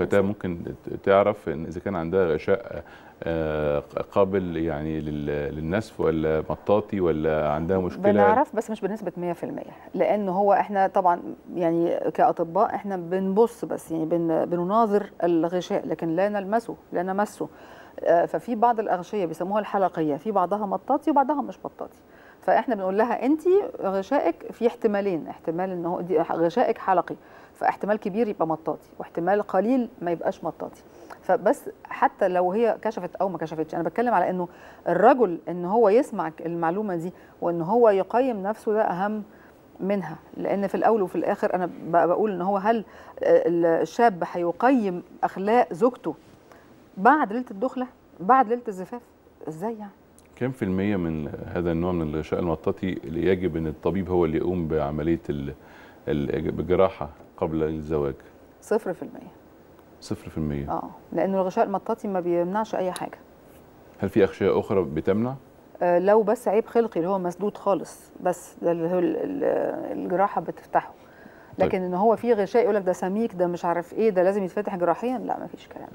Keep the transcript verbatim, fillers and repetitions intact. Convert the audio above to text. الفتاة ممكن تعرف إن إذا كان عندها غشاء قابل يعني للنسف ولا مطاطي ولا عندها مشكلة. بنعرف بس مش بنسبة مية في المية، لأن هو إحنا طبعا يعني كأطباء إحنا بنبص بس يعني بنناظر الغشاء لكن لا نلمسه لا نمسه. ففي بعض الأغشية بيسموها الحلقية، في بعضها مطاطي وبعضها مش مطاطي. فاحنا بنقول لها انت غشائك في احتمالين، احتمال ان هو غشائك حلقي، فاحتمال كبير يبقى مطاطي واحتمال قليل ما يبقاش مطاطي. فبس حتى لو هي كشفت او ما كشفتش، انا بتكلم على انه الرجل ان هو يسمع المعلومه دي وان هو يقيم نفسه ده اهم منها، لان في الاول وفي الاخر انا بقول ان هو هل الشاب هيقيم اخلاق زوجته بعد ليله الدخله بعد ليله الزفاف؟ ازاي يعني؟ كم في المية من هذا النوع من الغشاء المطاطي اللي يجب أن الطبيب هو اللي يقوم بعملية الجراحة قبل الزواج؟ صفر في المية. صفر في المية؟ اه، لأنه الغشاء المطاطي ما بيمنعش أي حاجة. هل في أغشية أخرى بتمنع؟ آه لو بس عيب خلقي اللي هو مسدود خالص، بس ده اللي هو الجراحة بتفتحه. لكن طيب. إن هو في غشاء يقول لك ده سميك، ده مش عارف إيه، ده لازم يتفتح جراحيا، لا ما فيش كلام.